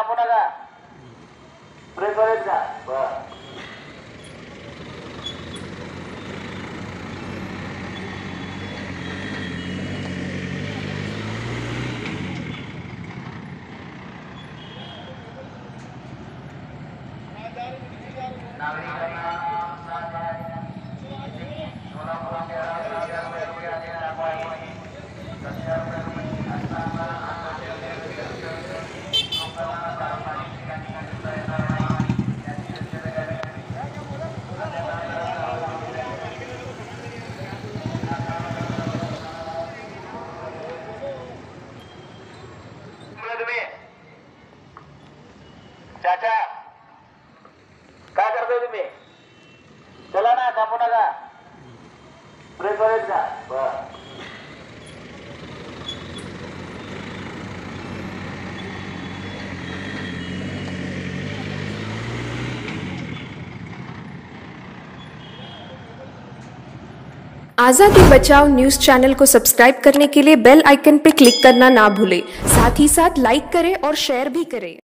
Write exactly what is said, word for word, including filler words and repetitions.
कापडा का प्रे करेल का बर चाचा का करते तुम्हें चला ना कापू नका प्रे करेल का बर आजादी बचाओ न्यूज चैनल को सब्सक्राइब करने के लिए बेल आइकन पर क्लिक करना ना भूलें। साथ ही साथ लाइक करें और शेयर भी करें।